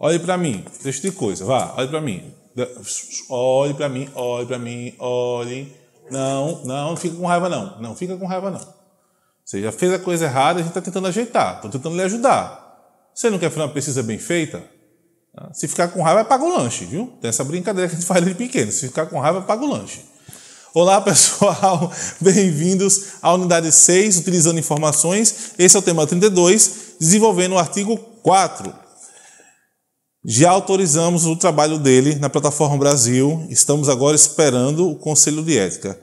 Olhe para mim, deixa de coisa, vá, olhe para mim. Olhe para mim, olhe para mim, olhe. Não, não, não fica com raiva não, não fica com raiva não. Você já fez a coisa errada, a gente está tentando ajeitar, estou tentando lhe ajudar. Você não quer fazer uma pesquisa bem feita? Se ficar com raiva, paga o lanche, viu? Tem essa brincadeira que a gente faz de pequeno, se ficar com raiva, paga o lanche. Olá pessoal, bem-vindos à unidade 6, utilizando informações. Esse é o tema 32, desenvolvendo o artigo 4. Já autorizamos o trabalho dele na plataforma Brasil, estamos agora esperando o Conselho de Ética.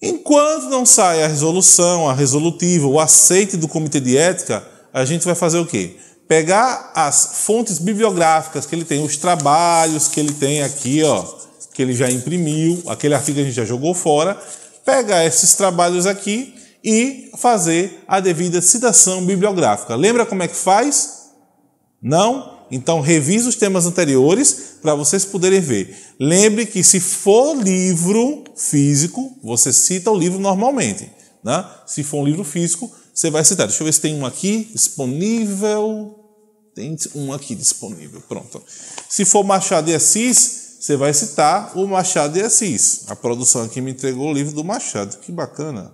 Enquanto não sai a resolução, a resolutiva, o aceite do Comitê de Ética, a gente vai fazer o quê? Pegar as fontes bibliográficas que ele tem, os trabalhos que ele tem aqui, ó, que ele já imprimiu, aquele artigo que a gente já jogou fora, pegar esses trabalhos aqui e fazer a devida citação bibliográfica. Lembra como é que faz? Não? Então, revise os temas anteriores para vocês poderem ver. Lembre que se for livro físico, você cita o livro normalmente, né? Se for um livro físico, você vai citar. Deixa eu ver se tem um aqui disponível. Tem um aqui disponível, pronto. Se for Machado de Assis, você vai citar o Machado de Assis. A produção aqui me entregou o livro do Machado. Que bacana.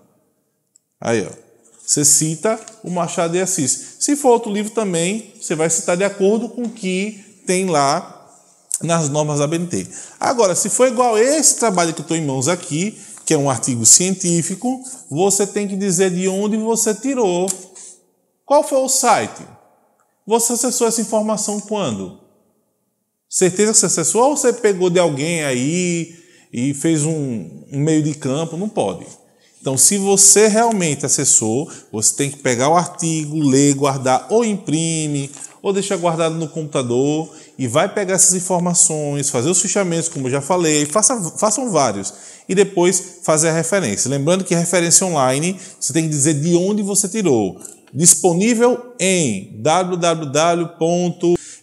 Aí, ó. Você cita o Machado de Assis. Se for outro livro também, você vai citar de acordo com o que tem lá nas normas da ABNT. Agora, se for igual esse trabalho que eu estou em mãos aqui, que é um artigo científico, você tem que dizer de onde você tirou. Qual foi o site? Você acessou essa informação quando? Certeza que você acessou ou você pegou de alguém aí e fez um meio de campo? Não pode. Então, se você realmente acessou, você tem que pegar o artigo, ler, guardar ou imprime ou deixar guardado no computador e vai pegar essas informações, fazer os fichamentos, como eu já falei, façam vários e depois fazer a referência. Lembrando que referência online, você tem que dizer de onde você tirou. Disponível em www.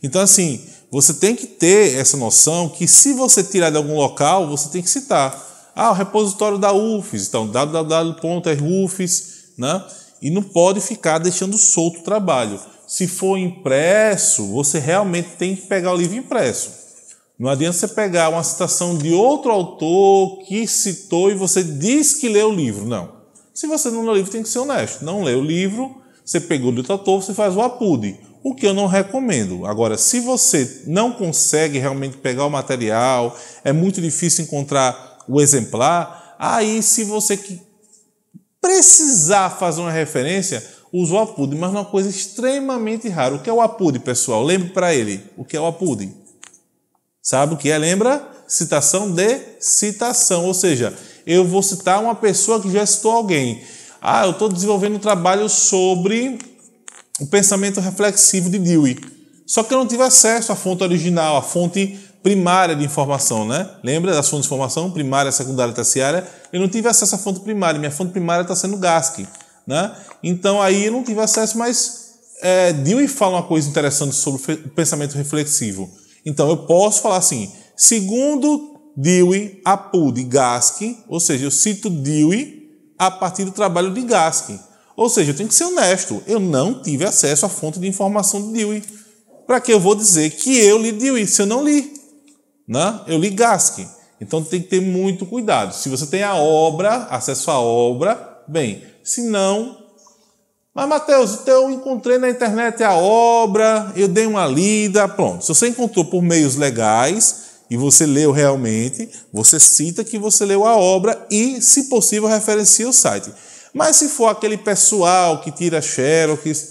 Então, assim, você tem que ter essa noção que se você tirar de algum local, você tem que citar. Ah, o repositório da UFES, então www.ufes, né? E não pode ficar deixando solto o trabalho. Se for impresso, você realmente tem que pegar o livro impresso. Não adianta você pegar uma citação de outro autor que citou e você diz que leu o livro, não. Se você não leu o livro, tem que ser honesto. Não leu o livro, você pegou o outro autor, você faz o apude. O que eu não recomendo. Agora, se você não consegue realmente pegar o material, é muito difícil encontrar o exemplar, aí se você precisar fazer uma referência, usa o APUD, mas é uma coisa extremamente rara. O que é o APUD, pessoal? Lembre para ele. O que é o APUD? Sabe o que é? Lembra? Citação de citação. Ou seja, eu vou citar uma pessoa que já citou alguém. Ah, eu estou desenvolvendo um trabalho sobre o pensamento reflexivo de Dewey. Só que eu não tive acesso à fonte original, à fonte primária de informação, né? Lembra das fontes de informação? Primária, secundária, terciária. Eu não tive acesso à fonte primária. Minha fonte primária está sendo Gasque, né? Então aí eu não tive acesso, mas Dewey fala uma coisa interessante sobre o pensamento reflexivo. Então eu posso falar assim, segundo Dewey, APUD, Gasque, ou seja, eu cito Dewey a partir do trabalho de Gasque. Ou seja, eu tenho que ser honesto. Eu não tive acesso à fonte de informação de Dewey. Para que eu vou dizer que eu li Dewey se eu não li? Né? Eu li Gasque. Então tem que ter muito cuidado. Se você tem a obra, acesso à obra, bem. Se não... Mas, Matheus, então eu encontrei na internet a obra, eu dei uma lida, pronto. Se você encontrou por meios legais e você leu realmente, você cita que você leu a obra e, se possível, referencia o site. Mas se for aquele pessoal que tira xerox,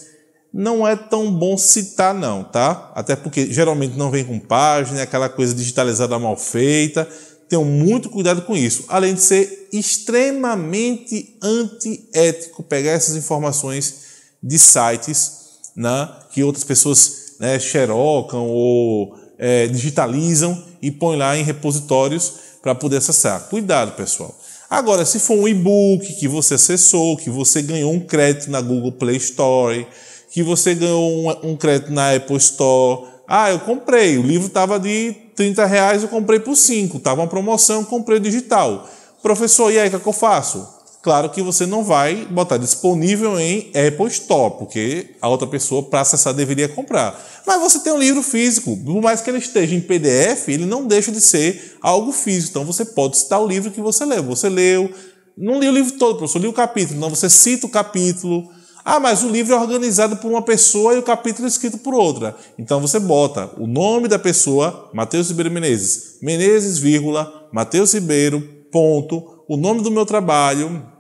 não é tão bom citar não, tá? Até porque geralmente não vem com página, é aquela coisa digitalizada mal feita. Tenham muito cuidado com isso. Além de ser extremamente antiético pegar essas informações de sites, né, que outras pessoas, né, xerocam ou digitalizam e põem lá em repositórios para poder acessar. Cuidado, pessoal. Agora, se for um e-book que você acessou, que você ganhou um crédito na Google Play Store, que você ganhou um crédito na Apple Store. Ah, eu comprei, o livro estava de R$30, eu comprei por 5, estava uma promoção, eu comprei digital. Professor, e aí, o que eu faço? Claro que você não vai botar disponível em Apple Store, porque a outra pessoa, para acessar, deveria comprar. Mas você tem um livro físico. Por mais que ele esteja em PDF, ele não deixa de ser algo físico. Então, você pode citar o livro que você leu. Você leu... Não li o livro todo, professor. Li o capítulo. Não, você cita o capítulo. Ah, mas o livro é organizado por uma pessoa e o capítulo é escrito por outra. Então, você bota o nome da pessoa, Matheus Ribeiro Menezes. Menezes, vírgula, Matheus Ribeiro, ponto. O nome do meu trabalho...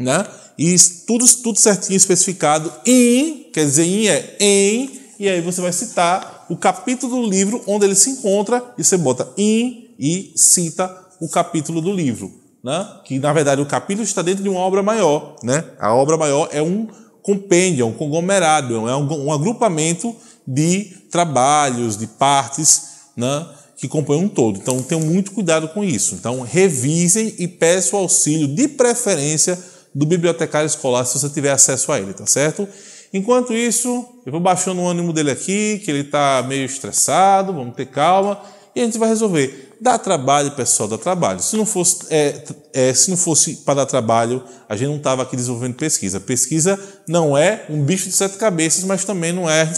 Né? E tudo certinho, especificado em, quer dizer, em é em, e aí você vai citar o capítulo do livro onde ele se encontra e você bota em e cita o capítulo do livro, né? Que na verdade o capítulo está dentro de uma obra maior, né? A obra maior é um compêndio, um conglomerado, é um agrupamento de trabalhos, de partes, né? Que compõem um todo. Então tenham muito cuidado com isso. Então revisem e peçam auxílio, de preferência do bibliotecário escolar, se você tiver acesso a ele, tá certo? Enquanto isso, eu vou baixando o ânimo dele aqui, que ele tá meio estressado, vamos ter calma, e a gente vai resolver. Dá trabalho, pessoal, dá trabalho. Se não fosse para dar trabalho, a gente não tava aqui desenvolvendo pesquisa. Pesquisa não é um bicho de sete cabeças, mas também não é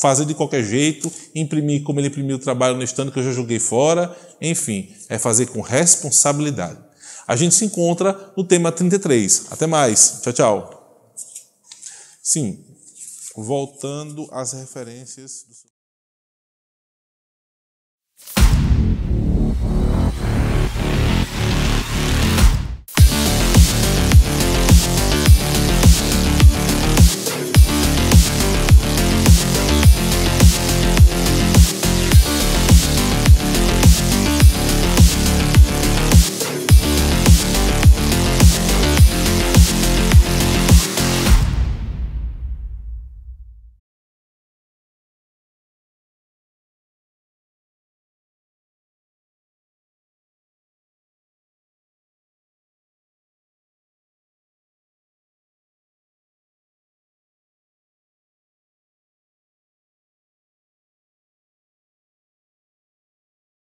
fazer de qualquer jeito, imprimir como ele imprimiu o trabalho no estande que eu já joguei fora, enfim, é fazer com responsabilidade. A gente se encontra no tema 33. Até mais. Tchau, tchau. Sim, voltando às referências...